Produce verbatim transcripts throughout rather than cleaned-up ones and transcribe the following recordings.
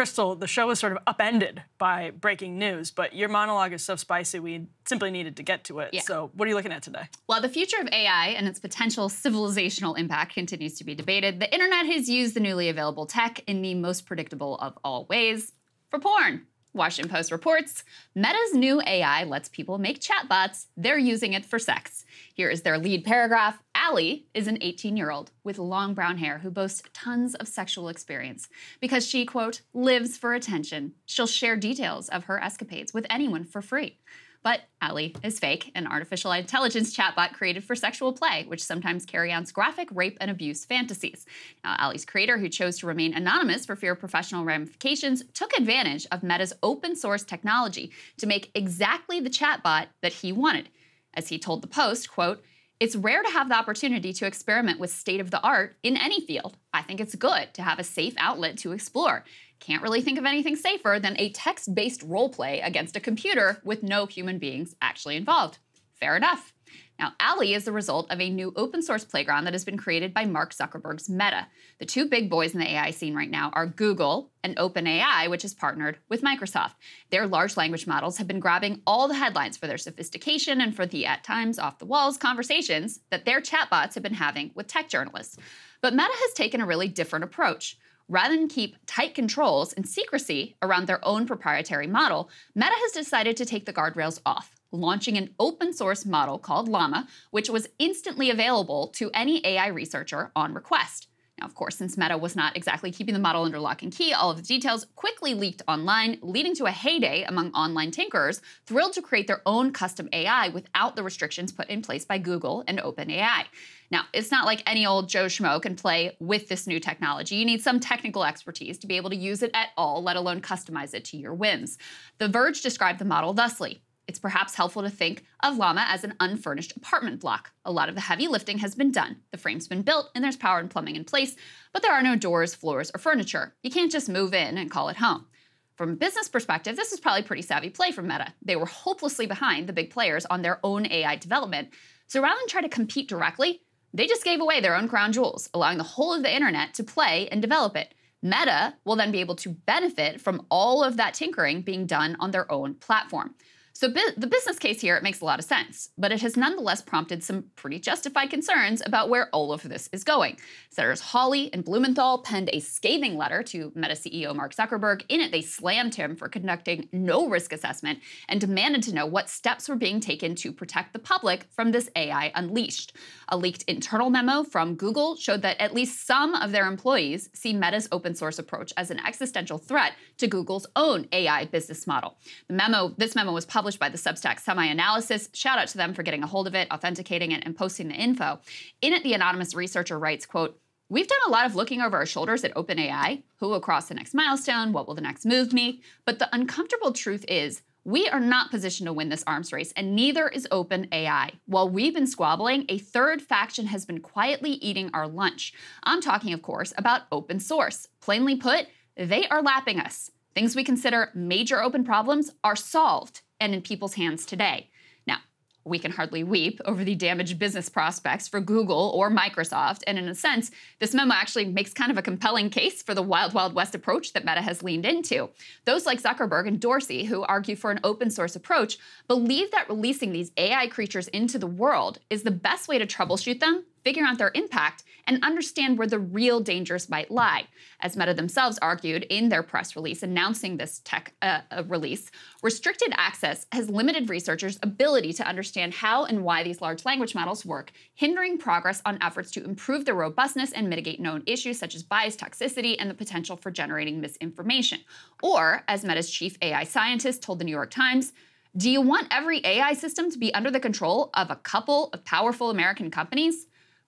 Crystal, the show was sort of upended by breaking news, but your monologue is so spicy we simply needed to get to it. Yeah. So what are you looking at today? While the future of A I and its potential civilizational impact continues to be debated, the internet has used the newly available tech in the most predictable of all ways: for porn. Washington Post reports, Meta's new A I lets people make chatbots. They're using it for sex. Here is their lead paragraph. Allie is an eighteen-year-old with long brown hair who boasts tons of sexual experience because she, quote, lives for attention. She'll share details of her escapades with anyone for free. But Allie is fake, an artificial intelligence chatbot created for sexual play, which sometimes carry on graphic rape and abuse fantasies. Now, Allie's creator, who chose to remain anonymous for fear of professional ramifications, took advantage of Meta's open source technology to make exactly the chatbot that he wanted. As he told the Post, quote, "It's rare to have the opportunity to experiment with state-of-the-art in any field. I think it's good to have a safe outlet to explore. Can't really think of anything safer than a text-based role play against a computer with no human beings actually involved." Fair enough. Now, Allie is the result of a new open-source playground that has been created by Mark Zuckerberg's Meta. The two big boys in the A I scene right now are Google and OpenAI, which is partnered with Microsoft. Their large language models have been grabbing all the headlines for their sophistication and for the, at times, off-the-walls conversations that their chatbots have been having with tech journalists. But Meta has taken a really different approach. Rather than keep tight controls and secrecy around their own proprietary model, Meta has decided to take the guardrails off, launching an open source model called Llama, which was instantly available to any A I researcher on request. Now, of course, since Meta was not exactly keeping the model under lock and key, all of the details quickly leaked online, leading to a heyday among online tinkerers thrilled to create their own custom A I without the restrictions put in place by Google and OpenAI. Now, it's not like any old Joe Schmo can play with this new technology. You need some technical expertise to be able to use it at all, let alone customize it to your whims. The Verge described the model thusly: "It's perhaps helpful to think of Llama as an unfurnished apartment block. A lot of the heavy lifting has been done. The frame's been built, and there's power and plumbing in place, but there are no doors, floors, or furniture. You can't just move in and call it home." From a business perspective, this is probably pretty savvy play from Meta. They were hopelessly behind the big players on their own A I development, so rather than try to compete directly, they just gave away their own crown jewels, allowing the whole of the internet to play and develop it. Meta will then be able to benefit from all of that tinkering being done on their own platform. So bu- the business case here, it makes a lot of sense, but it has nonetheless prompted some pretty justified concerns about where all of this is going. Senators Hawley and Blumenthal penned a scathing letter to Meta C E O Mark Zuckerberg. In it, they slammed him for conducting no risk assessment and demanded to know what steps were being taken to protect the public from this A I unleashed. A leaked internal memo from Google showed that at least some of their employees see Meta's open source approach as an existential threat to Google's own A I business model. The memo, this memo was published by the Substack semi-analysis. Shout out to them for getting a hold of it, authenticating it, and posting the info. In it, the anonymous researcher writes, quote, "We've done a lot of looking over our shoulders at OpenAI. Who will cross the next milestone? What will the next move be? But the uncomfortable truth is, we are not positioned to win this arms race, and neither is OpenAI. While we've been squabbling, a third faction has been quietly eating our lunch. I'm talking, of course, about open source. Plainly put, they are lapping us. Things we consider major open problems are solved and in people's hands today. Now, we can hardly weep over the damaged business prospects for Google or Microsoft, and in a sense, this memo actually makes kind of a compelling case for the wild, wild west approach that Meta has leaned into. Those like Zuckerberg and Dorsey, who argue for an open source approach, believe that releasing these A I creatures into the world is the best way to troubleshoot them, figure out their impact, and understand where the real dangers might lie. As Meta themselves argued in their press release announcing this tech uh, release, restricted access has limited researchers' ability to understand how and why these large language models work, hindering progress on efforts to improve their robustness and mitigate known issues such as bias, toxicity, and the potential for generating misinformation. Or, as Meta's chief A I scientist told the New York Times, "Do you want every A I system to be under the control of a couple of powerful American companies?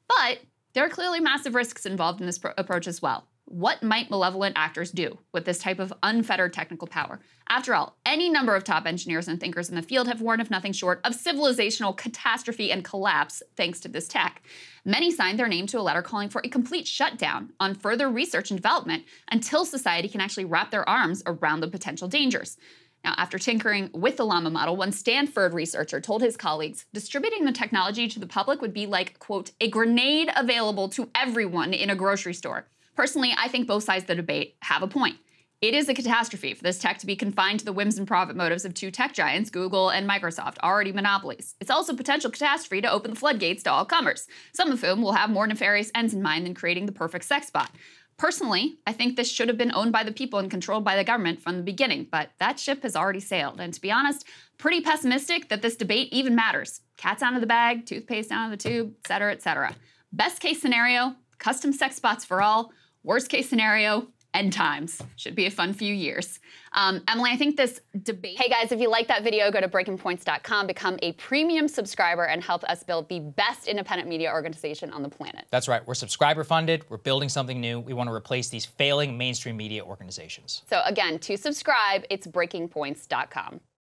But there are clearly massive risks involved in this pro- approach as well. What might malevolent actors do with this type of unfettered technical power? After all, any number of top engineers and thinkers in the field have warned of nothing short of civilizational catastrophe and collapse thanks to this tech." Many signed their name to a letter calling for a complete shutdown on further research and development until society can actually wrap their arms around the potential dangers. Now, after tinkering with the Llama model, one Stanford researcher told his colleagues, "Distributing the technology to the public would be like, quote, a grenade available to everyone in a grocery store. Personally, I think both sides of the debate have a point. It is a catastrophe for this tech to be confined to the whims and profit motives of two tech giants, Google and Microsoft, already monopolies. It's also a potential catastrophe to open the floodgates to all comers, some of whom will have more nefarious ends in mind than creating the perfect sex bot. Personally, I think this should have been owned by the people and controlled by the government from the beginning, but that ship has already sailed. And to be honest, pretty pessimistic that this debate even matters. Cat's out of the bag, toothpaste out of the tube, et cetera, et cetera. Best case scenario, custom sex bots for all. Worst case scenario, end times. Should be a fun few years. Um, Emily, I think this debate... Hey guys, if you like that video, go to breaking points dot com, become a premium subscriber, and help us build the best independent media organization on the planet. That's right. We're subscriber funded. We're building something new. We want to replace these failing mainstream media organizations. So again, to subscribe, it's breaking points dot com.